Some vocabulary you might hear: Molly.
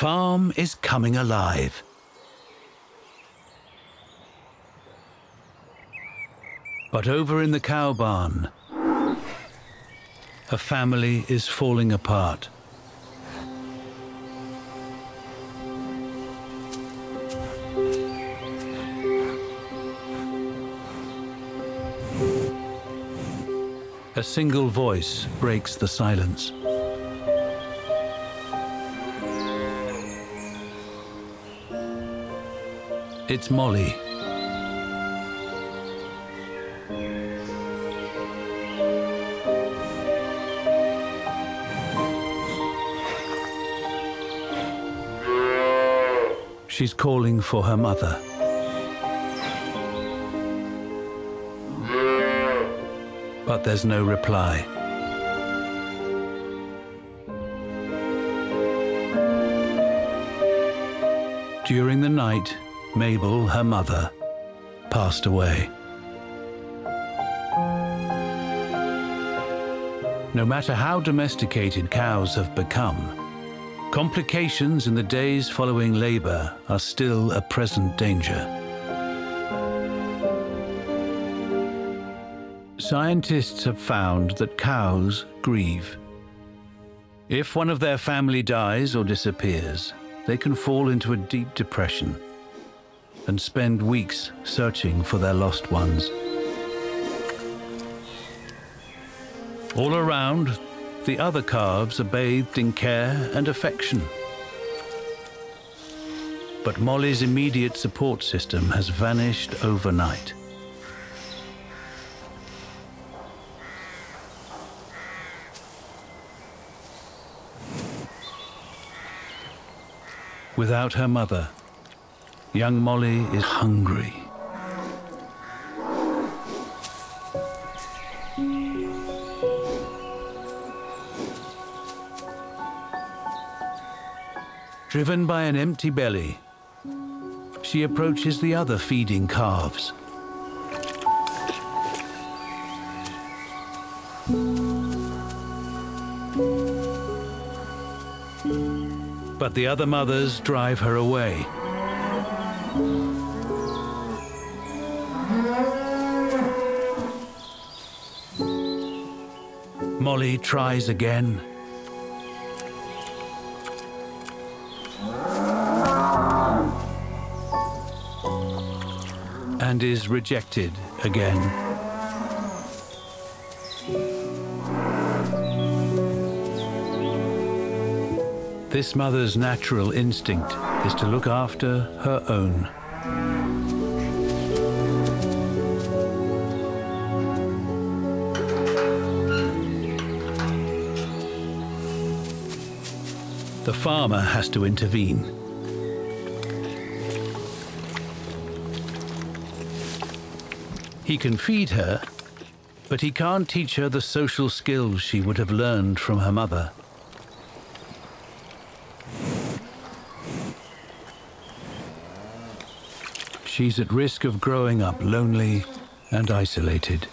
farm is coming alive. But over in the cow barn, a family is falling apart. A single voice breaks the silence. It's Molly. She's calling for her mother. But there's no reply. During the night, Mabel, her mother, passed away. No matter how domesticated cows have become, complications in the days following labor are still a present danger. Scientists have found that cows grieve. If one of their family dies or disappears, they can fall into a deep depression and spend weeks searching for their lost ones. All around, the other calves are bathed in care and affection. But Molly's immediate support system has vanished overnight. Without her mother, young Molly is hungry. Driven by an empty belly, she approaches the other feeding calves. But the other mothers drive her away. Molly tries again. And is rejected again. This mother's natural instinct is to look after her own. The farmer has to intervene. He can feed her, but he can't teach her the social skills she would have learned from her mother. She's at risk of growing up lonely and isolated.